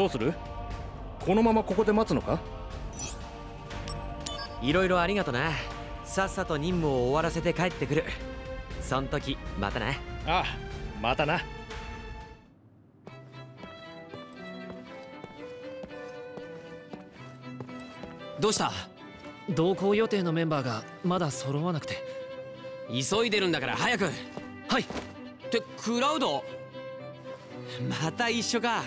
どうする？このままここで待つのか？いろいろありがとな。さっさと任務を終わらせて帰ってくる。そん時またな。ああ、またな。どうした？同行予定のメンバーがまだ揃わなくて。急いでるんだから早く。はい。ってクラウド、また一緒か。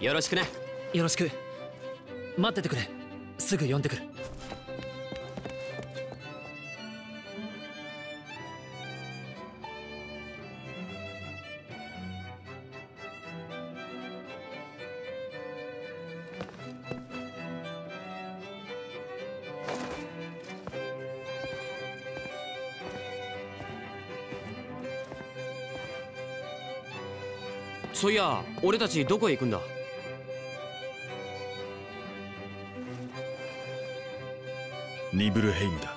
よろしくね。よろしく。待っててくれ。すぐ呼んでくる。そういや、俺たちどこへ行くんだ？ニブルヘイムだ。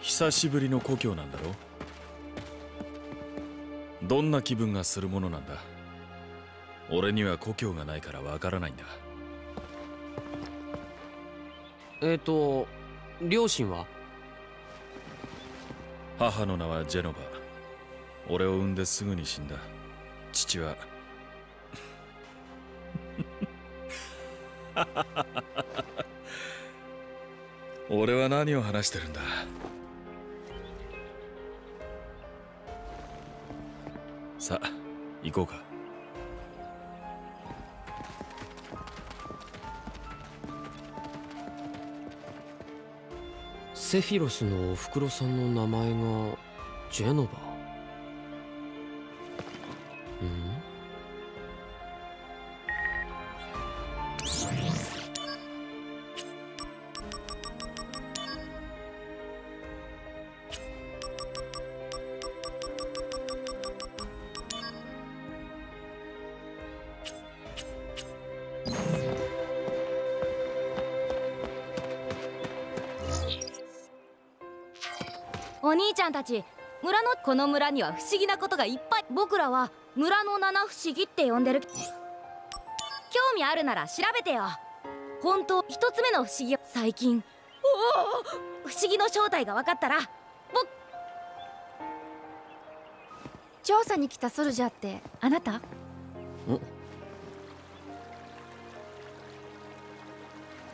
久しぶりの故郷なんだろう？どんな気分がするものなんだ。俺には故郷がないからわからないんだ。両親は？母の名はジェノバ。俺を産んですぐに死んだ。父は俺は何を話してるんだ。さあ、行こうか。セフィロスのおふくろさんの名前がジェノバ。お兄ちゃんたち、この村には不思議なことがいっぱい。僕らは村の七不思議って呼んでる。興味あるなら調べてよ。本当、一つ目の不思議。最近不思議の正体が分かったら僕。調査に来たソルジャーってあなた？あ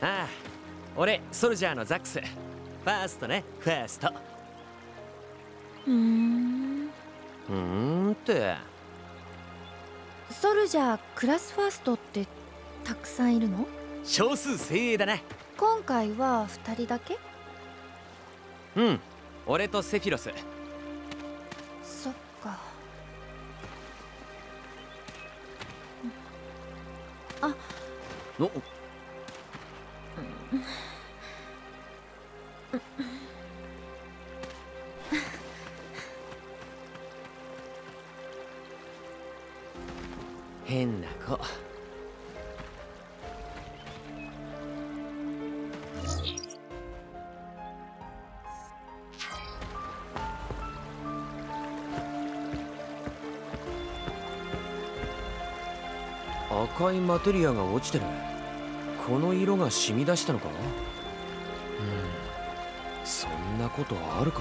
あ、俺ソルジャーのザックス。ファーストね、ファースト。ってソルジャークラスファーストってたくさんいるの？少数精鋭だね。今回は2人だけ？うん、俺とセフィロス。そっか。あのっ変な子。赤いマテリアが落ちてる。この色が染み出したのか？そんなことあるか？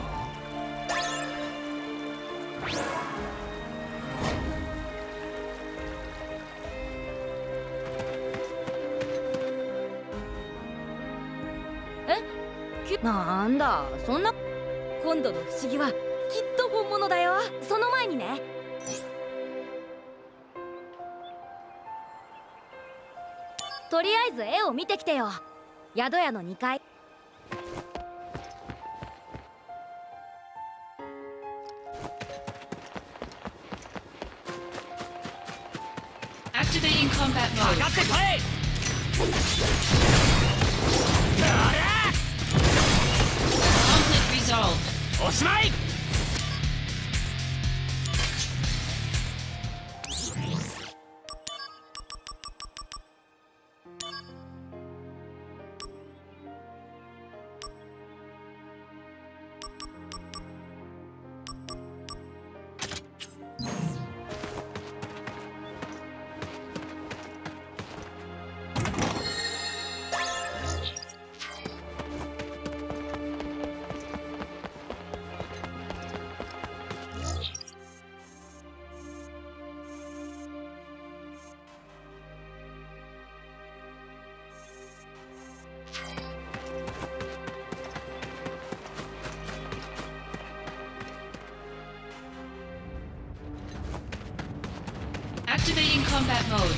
なんだ、そんな。今度の不思議はきっと本物だよ。その前にね。とりあえず絵を見てきてよ。宿屋の2階。上がってこい。おしまい。Activating combat mode.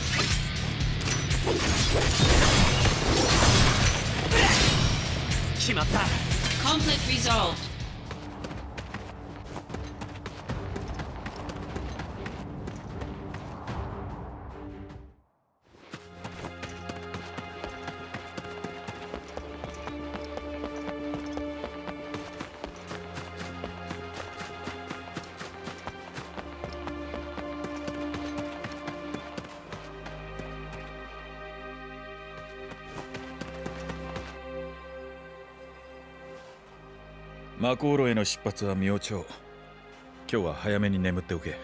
Conflict resolved.魔航路への出発は明朝。今日は早めに眠っておけ。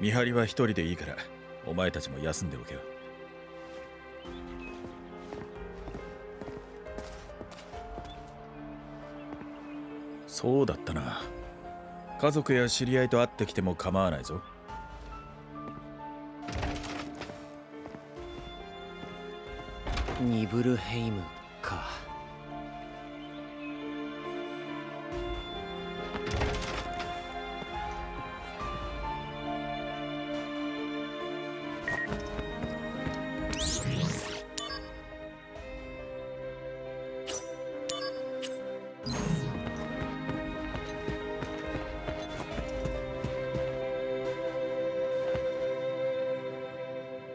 見張りは一人でいいから、お前たちも休んでおけよ。そうだったな。家族や知り合いと会ってきても構わないぞ。ニブルヘイムか。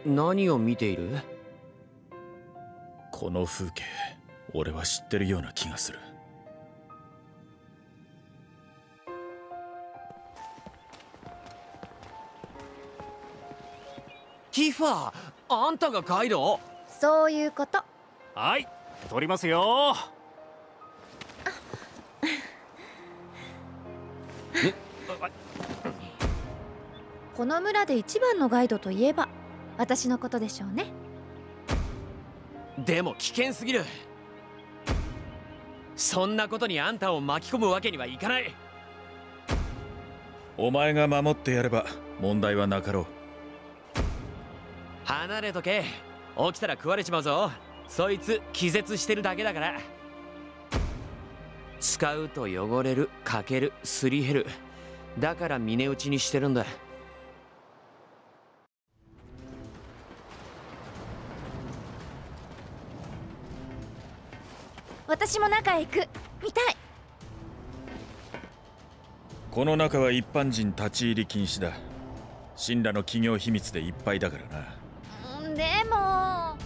何を見ている？この風景、俺は知ってるような気がする。ティファー、あんたがガイド？そういうこと。はい、撮りますよ。この村で一番のガイドといえば私のことでしょうね。でも危険すぎる。そんなことにあんたを巻き込むわけにはいかない。お前が守ってやれば問題はなかろう。離れとけ。起きたら食われちまうぞ。そいつ気絶してるだけだから。使うと汚れる、欠ける、すり減る。だから峰打ちにしてるんだ。私も中へ行くみたい。この中は一般人立ち入り禁止だ。神羅の企業秘密でいっぱいだからな。でも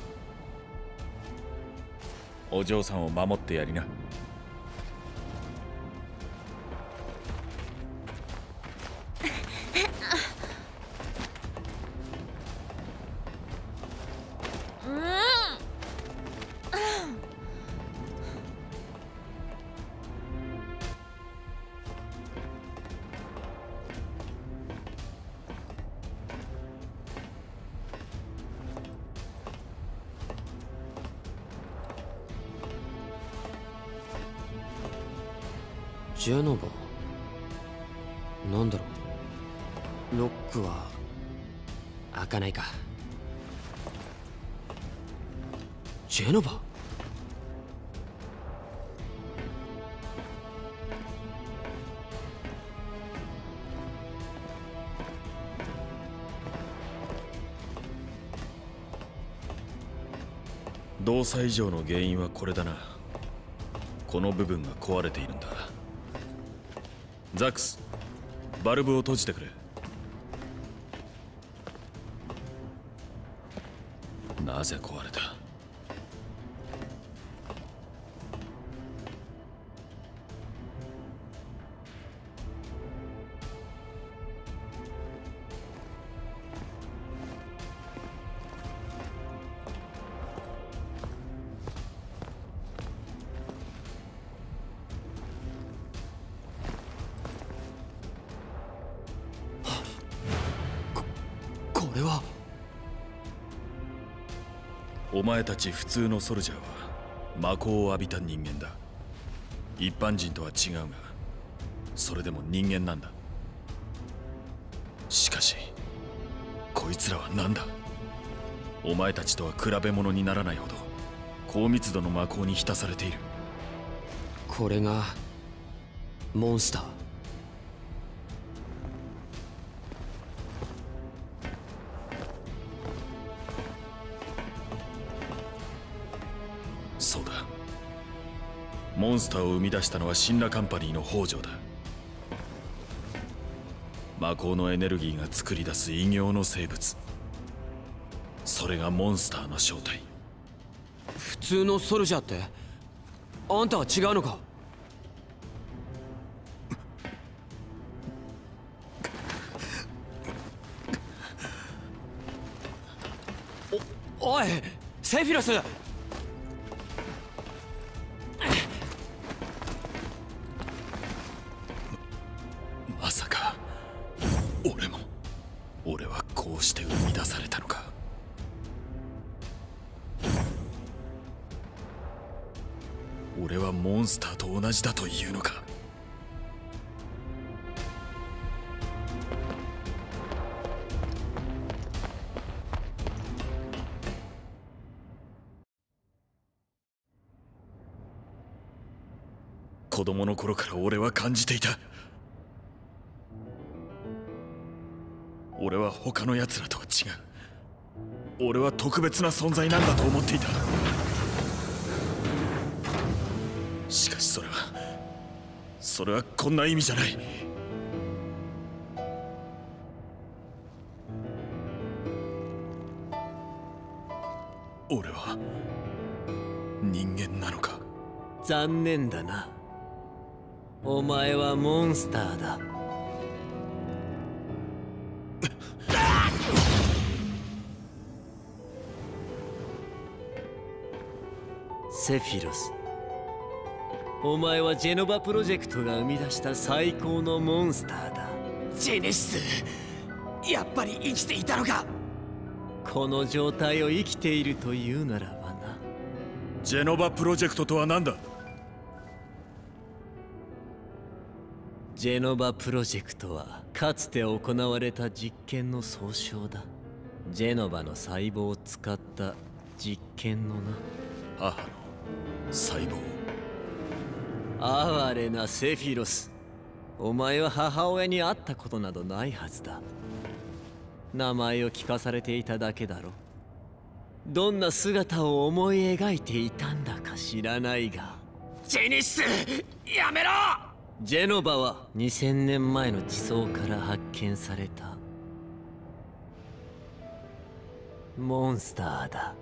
お嬢さんを守ってやりな。ジェノバ、なんだろう。ロックは開かないか。ジェノバ、動作異常の原因はこれだな。この部分が壊れているんだ。ザックス、バルブを閉じてくれ。なぜ壊れた？お前たち普通のソルジャーは魔法を浴びた人間だ。一般人とは違うが、それでも人間なんだ。しかしこいつらは何だ。お前たちとは比べ物にならないほど高密度の魔法に浸されている。これがモンスター。モンスターを生み出したのは神羅カンパニーの北条だ。魔法のエネルギーが作り出す異形の生物、それがモンスターの正体。普通のソルジャーってあんたは違うのか？おいセフィロス、まさか俺も。俺はこうして生み出されたのか。俺はモンスターと同じだというのか。子供の頃から俺は感じていた。俺は他の奴らとは違う。俺は特別な存在なんだと思っていた。しかしそれはこんな意味じゃない。俺は人間なのか。残念だな、お前はモンスターだ。セフィロス、お前はジェノバプロジェクトが生み出した最高のモンスターだ。ジェネシス、やっぱり生きていたのか。この状態を生きているというならばな。ジェノバプロジェクトとは何だ？ジェノバプロジェクトはかつて行われた実験の総称だ。ジェノバの細胞を使った実験のな。母の細胞。哀れなセフィロス、お前は母親に会ったことなどないはずだ。名前を聞かされていただけだろ。どんな姿を思い描いていたんだか知らないが。ジェネシス、やめろ！ジェノバは2000年前の地層から発見されたモンスターだ。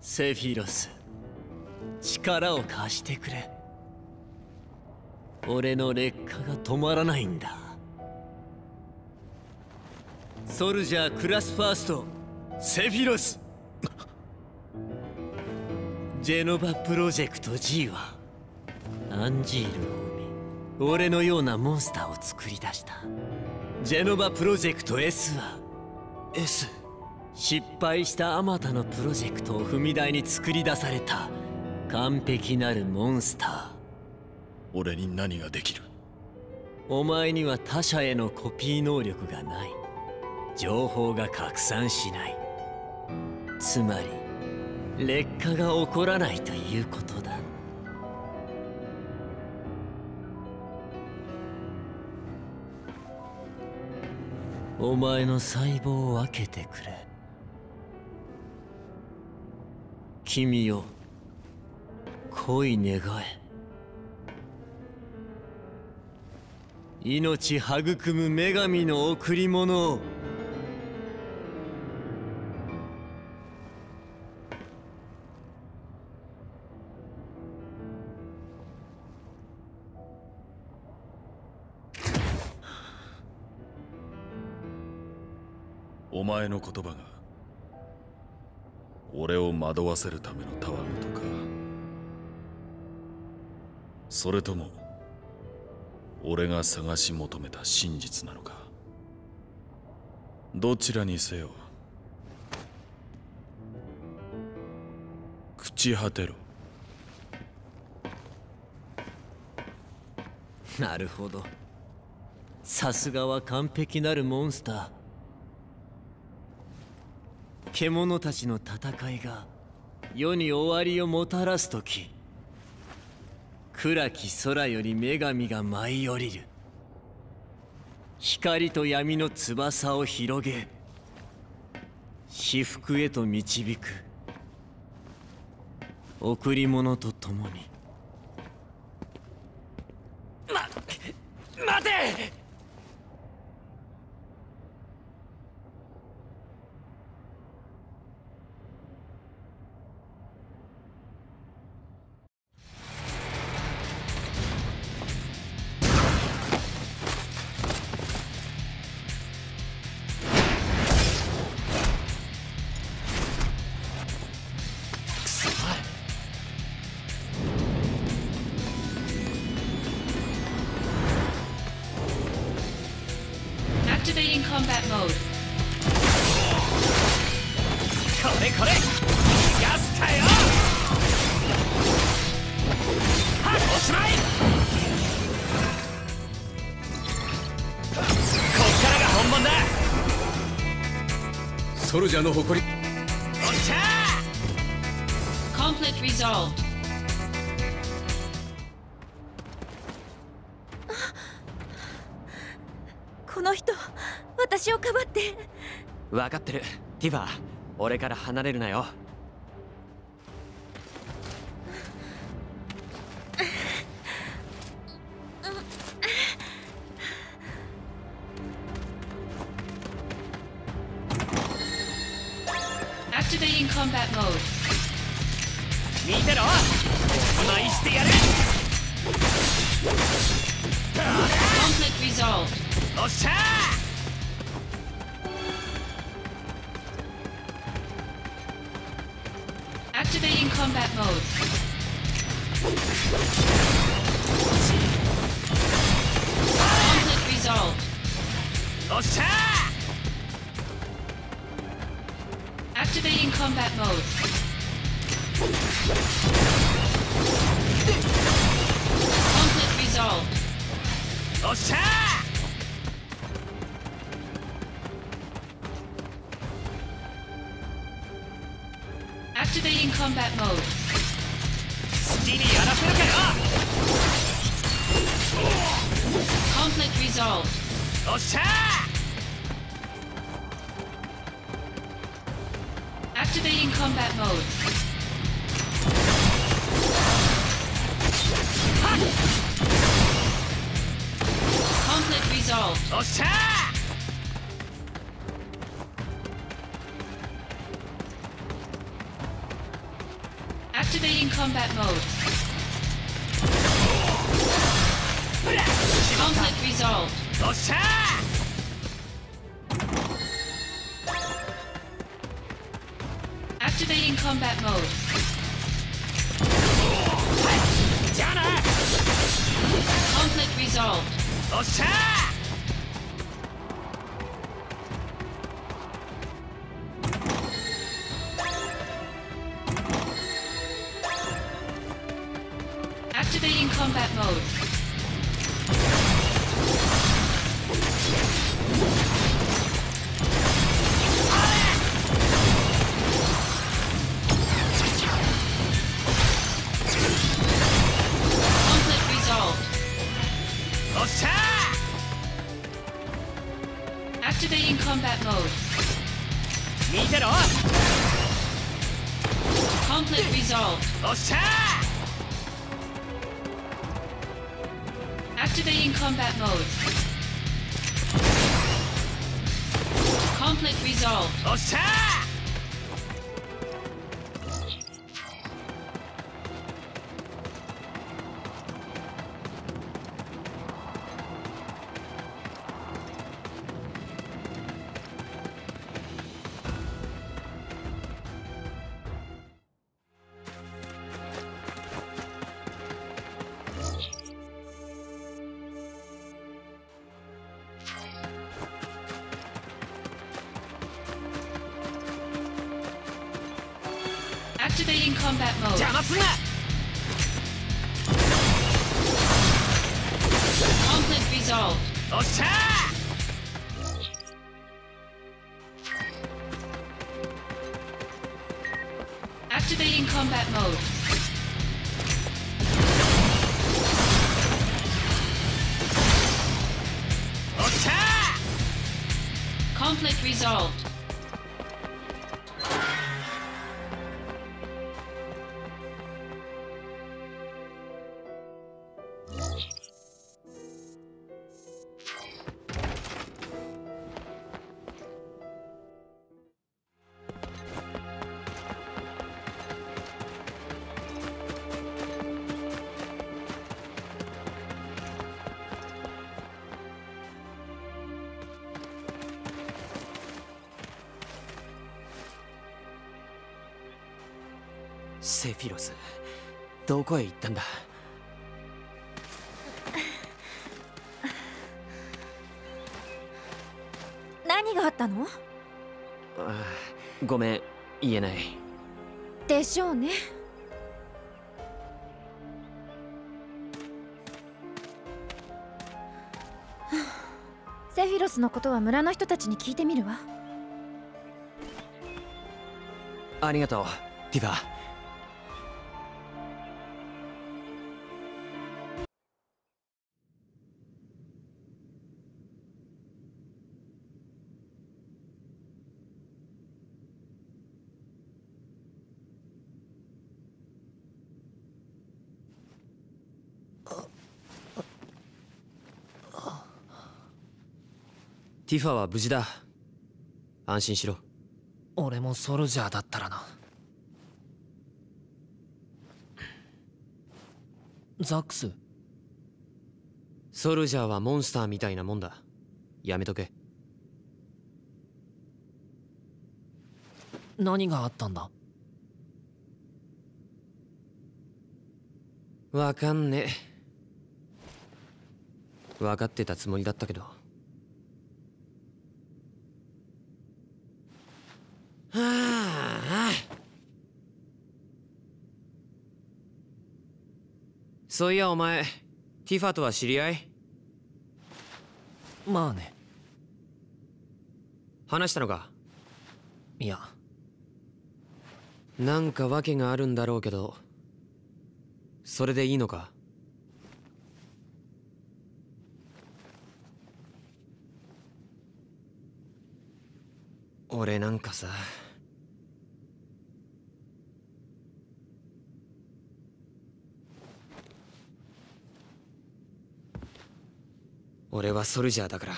セフィロス、力を貸してくれ。俺の劣化が止まらないんだ。ソルジャークラスファースト、セフィロス。ジェノバプロジェクト G はアンジールを生み、俺のようなモンスターを作り出した。ジェノバプロジェクト S は S、 失敗したあまたのプロジェクトを踏み台に作り出された完璧なるモンスター。俺に何ができる？お前には他者へのコピー能力がない。情報が拡散しない。つまり劣化が起こらないということだ。お前の細胞を分けてくれ。君よ、恋願え。命育む女神の贈り物を。お前の言葉が俺を惑わせるためのたわごとか、それとも俺が探し求めた真実なのか。どちらにせよ朽ち果てろ。なるほど、さすがは完璧なるモンスター。獣たちの戦いが世に終わりをもたらす時、暗き空より女神が舞い降りる。光と闇の翼を広げ、至福へと導く。贈り物とともに。待て！ソルジャーの誇り。おっしゃー！コンフリクトリゾルト。この人、私をかばって。分かってる、ティファー。俺から離れるなよ。セフィロス、どこへ行ったんだ？何があったの？あ、ごめん、言えない。でしょうね。セフィロスのことは村の人たちに聞いてみるわ。ありがとう、ティファ。ティファは無事だ。安心しろ。俺もソルジャーだったらな。ザックス、ソルジャーはモンスターみたいなもんだ。やめとけ。何があったんだ？わかんねえ。分かってたつもりだったけど。そういや、お前ティファとは知り合い？まあね。話したのか？いや、なんか訳があるんだろうけど、それでいいのか？俺なんかさ、俺はソルジャーだから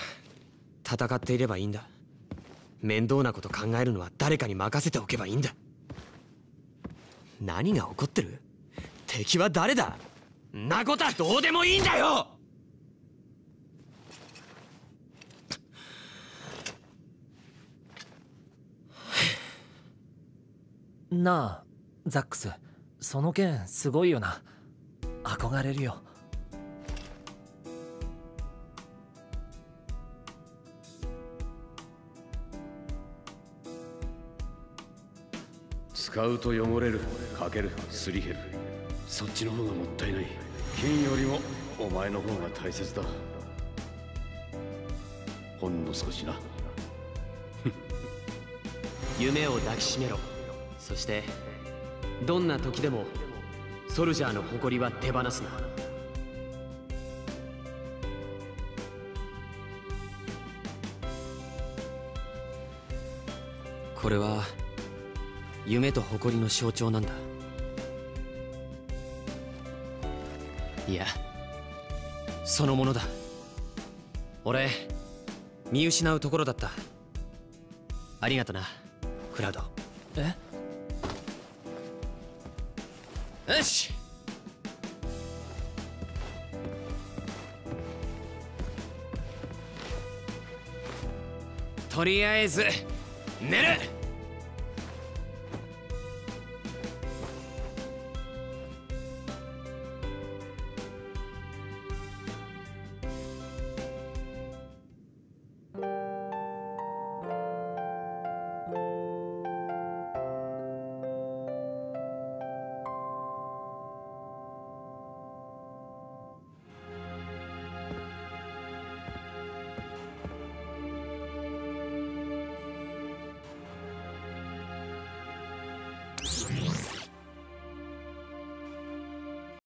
戦っていればいいんだ。面倒なこと考えるのは誰かに任せておけばいいんだ。何が起こってる？敵は誰だ？んなことはどうでもいいんだよ。なあザックス、その剣すごいよな。憧れるよ。使うと汚れる、かける、すり減る。そっちの方がもったいない。剣よりもお前の方が大切だ。ほんの少しな。夢を抱きしめろ。そしてどんな時でもソルジャーの誇りは手放すな。これは夢と誇りの象徴なんだ。いや、そのものだ。俺、見失うところだった。ありがとな、クラウド。え？よし！とりあえず、寝る！